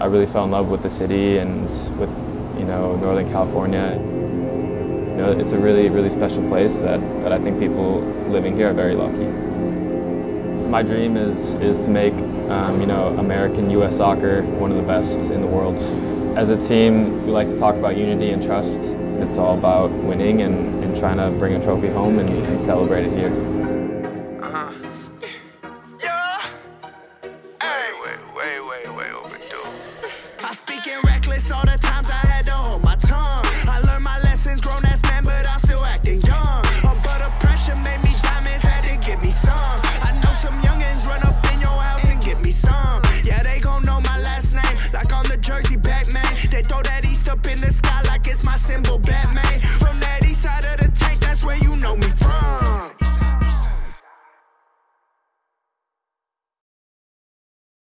I really fell in love with the city and with, you know, Northern California. You know, it's a really, really special place that I think people living here are very lucky. My dream is to make, you know, American U.S. soccer one of the best in the world. As a team, we like to talk about unity and trust. It's all about winning and trying to bring a trophy home and celebrate it here. Way overdue. I speak in reckless all the times I had to hold my tongue. I learned my lessons, grown ass man, but I'm still acting young. Oh, but the pressure made me diamonds, had to get me some. I know some youngins run up in your house and get me some. Yeah, they gon' know my last name, like on the jersey back, man. They throw that East up in the sky like it's my symbol, Batman.